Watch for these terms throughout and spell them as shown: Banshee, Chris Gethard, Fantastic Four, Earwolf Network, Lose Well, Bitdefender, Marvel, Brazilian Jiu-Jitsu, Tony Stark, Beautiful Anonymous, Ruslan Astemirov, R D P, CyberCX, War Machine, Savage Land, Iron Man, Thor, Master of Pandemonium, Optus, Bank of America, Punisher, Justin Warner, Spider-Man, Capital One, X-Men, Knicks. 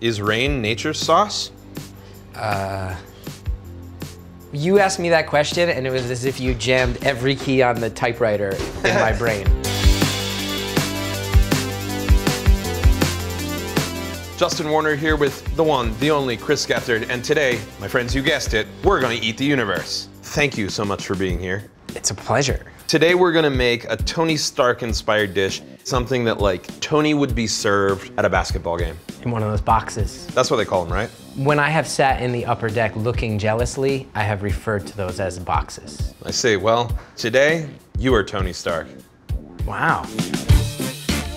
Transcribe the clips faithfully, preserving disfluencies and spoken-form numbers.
Is rain nature's sauce? Uh, you asked me that question and it was as if you jammed every key on the typewriter in my brain. Justin Warner here with the one, the only Chris Gethard, and today, my friends, you guessed it, we're gonna eat the universe. Thank you so much for being here. It's a pleasure. Today we're gonna make a Tony Stark inspired dish, something that like Tony would be served at a basketball game. In one of those boxes. That's what they call them, right? When I have sat in the upper deck looking jealously, I have referred to those as boxes. I see, well, today you are Tony Stark. Wow.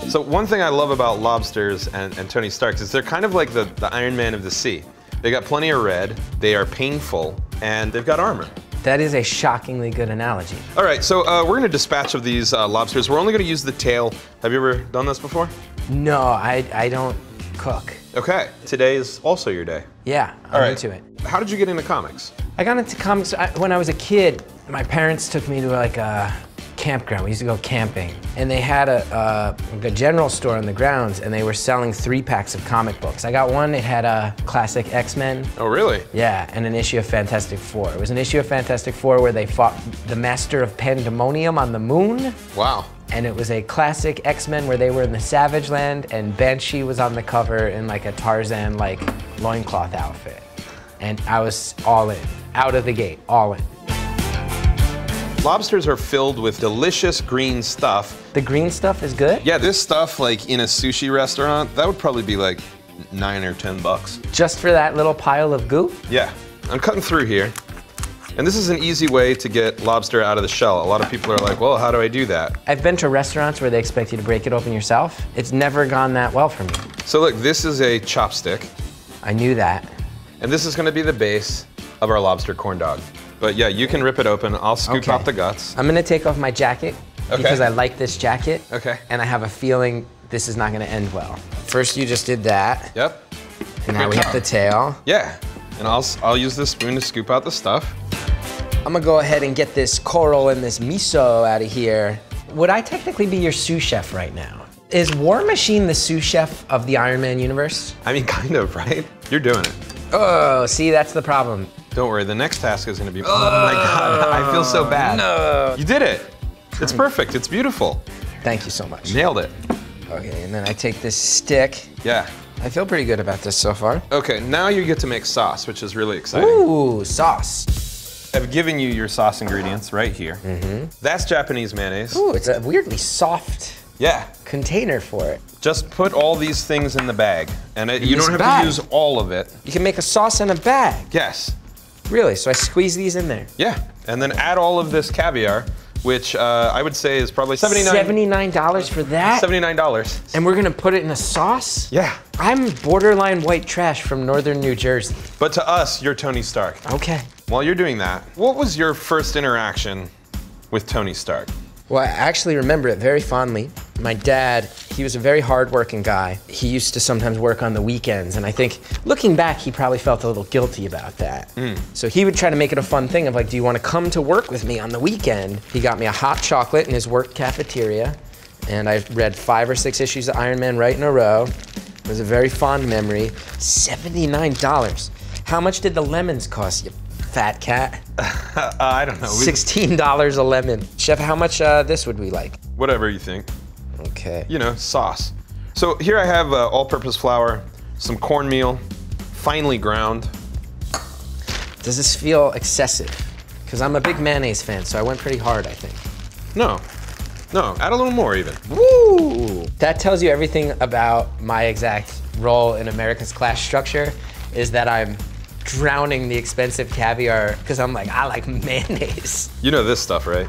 So one thing I love about lobsters and, and Tony Starks is they're kind of like the, the Iron Man of the sea. They got plenty of red, they are painful, and they've got armor. That is a shockingly good analogy. All right, so uh, we're gonna dispatch of these uh, lobsters. We're only gonna use the tail. Have you ever done this before? No, I, I don't cook. Okay, today is also your day. Yeah, I'm All right. into it. How did you get into comics? I got into comics I, when I was a kid. My parents took me to like a campground. We used to go camping. And they had a, a, a general store on the grounds and they were selling three packs of comic books. I got one, it had a classic X-Men. Oh really? Yeah, and an issue of Fantastic Four. It was an issue of Fantastic Four where they fought the Master of Pandemonium on the moon. Wow. And it was a classic X-Men where they were in the Savage Land and Banshee was on the cover in like a Tarzan like loincloth outfit. And I was all in, out of the gate, all in. Lobsters are filled with delicious green stuff. The green stuff is good? Yeah, this stuff, like in a sushi restaurant, that would probably be like nine or ten bucks. Just for that little pile of goo? Yeah, I'm cutting through here. And this is an easy way to get lobster out of the shell. A lot of people are like, well, how do I do that? I've been to restaurants where they expect you to break it open yourself. It's never gone that well for me. So look, this is a chopstick. I knew that. And this is gonna be the base of our lobster corn dog. But yeah, you can rip it open. I'll scoop okay. out the guts. I'm gonna take off my jacket okay. because I like this jacket. Okay. And I have a feeling this is not gonna end well. First, you just did that. Yep. And now we have the tail. Yeah. And I'll I'll use this spoon to scoop out the stuff. I'm gonna go ahead and get this coral and this miso out of here. Would I technically be your sous chef right now? Is War Machine the sous chef of the Iron Man universe? I mean, kind of, right? You're doing it. Oh, see, that's the problem. Don't worry, the next task is gonna be, oh my God, I feel so bad. No. You did it. It's perfect, it's beautiful. Thank you so much. Nailed it. Okay, and then I take this stick. Yeah. I feel pretty good about this so far. Okay, now you get to make sauce, which is really exciting. Ooh, sauce. I've given you your sauce ingredients right here. Mm-hmm. That's Japanese mayonnaise. Ooh, it's a weirdly soft yeah. container for it. Just put all these things in the bag, and it, you don't have bag. to use all of it. You can make a sauce in a bag. Yes. Really? So I squeeze these in there? Yeah, and then add all of this caviar, which uh, I would say is probably seventy-nine dollars. seventy-nine dollars for that? seventy-nine dollars. And we're gonna put it in a sauce? Yeah. I'm borderline white trash from northern New Jersey. But to us, you're Tony Stark. Okay. While you're doing that, what was your first interaction with Tony Stark? Well, I actually remember it very fondly. My dad, he was a very hard-working guy. He used to sometimes work on the weekends, and I think, looking back, he probably felt a little guilty about that. Mm. So he would try to make it a fun thing of like, do you want to come to work with me on the weekend? He got me a hot chocolate in his work cafeteria, and I read five or six issues of Iron Man right in a row. It was a very fond memory. seventy-nine dollars. How much did the lemons cost you, fat cat? uh, I don't know. sixteen dollars a lemon. Chef, how much uh, this would we like? Whatever you think. Okay. You know, sauce. So here I have uh, all-purpose flour, some cornmeal, finely ground. Does this feel excessive? Because I'm a big mayonnaise fan, so I went pretty hard, I think. No, no, add a little more even. Woo! That tells you everything about my exact role in America's class structure, is that I'm drowning the expensive caviar, because I'm like, I like mayonnaise. You know this stuff, right?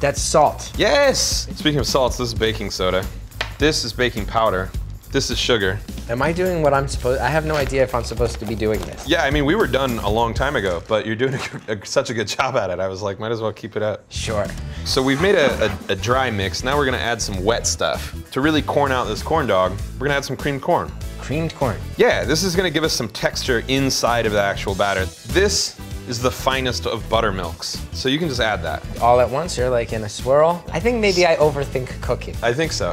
That's salt. Yes! Speaking of salts, this is baking soda. This is baking powder. This is sugar. Am I doing what I'm supposed, I have no idea if I'm supposed to be doing this. Yeah, I mean, we were done a long time ago, but you're doing a, a, such a good job at it. I was like, might as well keep it up. Sure. So we've made a, a, a dry mix. Now we're gonna add some wet stuff. To really corn out this corn dog, we're gonna add some creamed corn. Creamed corn? Yeah, this is gonna give us some texture inside of the actual batter. This is the finest of buttermilks. So you can just add that. All at once, you're like in a swirl. I think maybe I overthink cooking. I think so.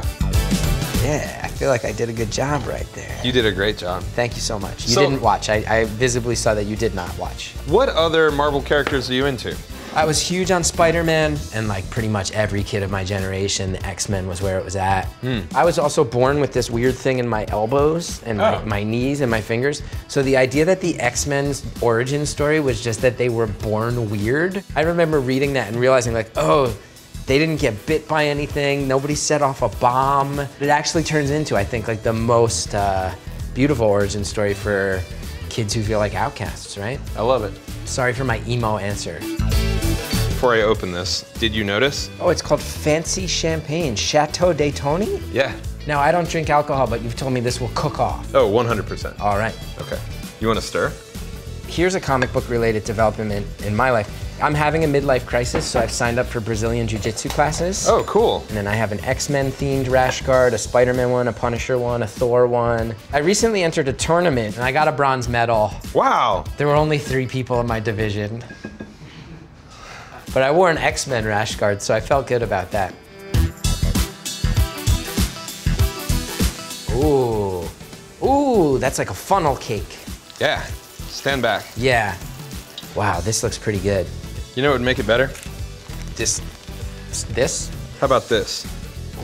Yeah, I feel like I did a good job right there. You did a great job. Thank you so much. You so, didn't watch. I, I visibly saw that you did not watch. What other Marvel characters are you into? I was huge on Spider-Man, and like pretty much every kid of my generation, the X-Men was where it was at. Mm. I was also born with this weird thing in my elbows and oh. my, my knees and my fingers. So the idea that the X-Men's origin story was just that they were born weird. I remember reading that and realizing like, oh, they didn't get bit by anything. Nobody set off a bomb. It actually turns into, I think, like the most uh, beautiful origin story for kids who feel like outcasts, right? I love it. Sorry for my emo answer. Before I open this, did you notice? Oh, it's called Fancy Champagne, Chateau de Tony? Yeah. Now, I don't drink alcohol, but you've told me this will cook off. Oh, one hundred percent. All right. Okay. You want to stir? Here's a comic book related development in my life. I'm having a midlife crisis, so I've signed up for Brazilian Jiu-Jitsu classes. Oh, cool. And then I have an X-Men themed rash guard, a Spider-Man one, a Punisher one, a Thor one. I recently entered a tournament and I got a bronze medal. Wow. There were only three people in my division. But I wore an X-Men rash guard, so I felt good about that. Ooh. Ooh, that's like a funnel cake. Yeah, stand back. Yeah. Wow, this looks pretty good. You know what would make it better? This, this? How about this?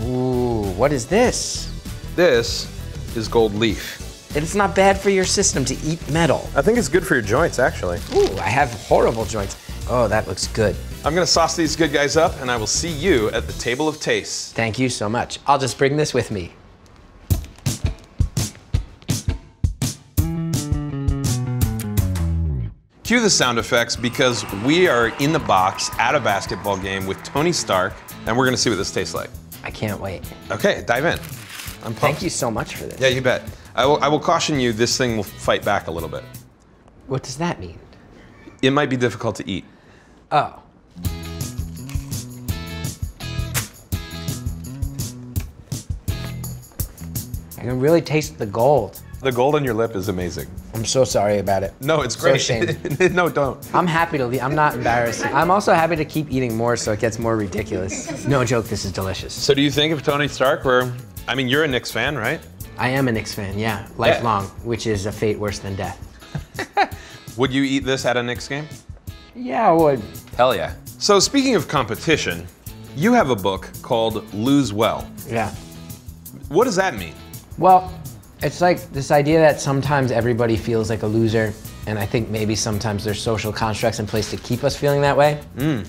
Ooh, what is this? This is gold leaf. It's not bad for your system to eat metal. I think it's good for your joints, actually. Ooh, I have horrible joints. Oh, that looks good. I'm gonna sauce these good guys up, and I will see you at the table of tastes. Thank you so much. I'll just bring this with me. Cue the sound effects because we are in the box at a basketball game with Tony Stark, and we're gonna see what this tastes like. I can't wait. Okay, dive in. I'm pumped. Thank you so much for this. Yeah, you bet. I will, I will caution you, this thing will fight back a little bit. What does that mean? It might be difficult to eat. Oh. I can really taste the gold. The gold on your lip is amazing. I'm so sorry about it. No, it's great. So no, don't. I'm happy to leave. I'm not embarrassed. I'm also happy to keep eating more so it gets more ridiculous. No joke, this is delicious. So do you think of Tony Stark where, I mean, you're a Knicks fan, right? I am a Knicks fan, yeah. Lifelong, yeah. Which is a fate worse than death. Would you eat this at a Knicks game? Yeah, I would. Hell yeah. So speaking of competition, you have a book called Lose Well. Yeah. What does that mean? Well, it's like this idea that sometimes everybody feels like a loser, and I think maybe sometimes there's social constructs in place to keep us feeling that way. Mm.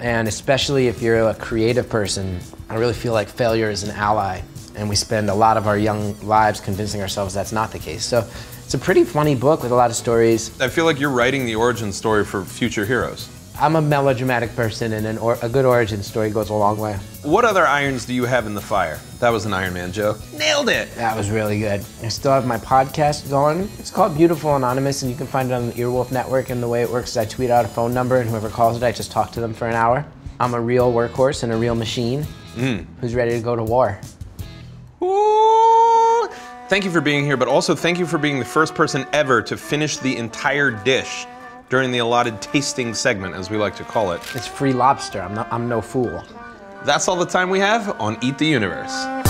And especially if you're a creative person, I really feel like failure is an ally, and we spend a lot of our young lives convincing ourselves that's not the case. So it's a pretty funny book with a lot of stories. I feel like you're writing the origin story for future heroes. I'm a melodramatic person, and an or a good origin story goes a long way. What other irons do you have in the fire? That was an Iron Man joke. Nailed it! That was really good. I still have my podcast going. It's called Beautiful Anonymous, and you can find it on the Earwolf Network, and the way it works is I tweet out a phone number, and whoever calls it, I just talk to them for an hour. I'm a real workhorse and a real machine mm. who's ready to go to war. Ooh. Thank you for being here, but also thank you for being the first person ever to finish the entire dish during the allotted tasting segment, as we like to call it. It's free lobster, I'm, not, I'm no fool. That's all the time we have on Eat the Universe.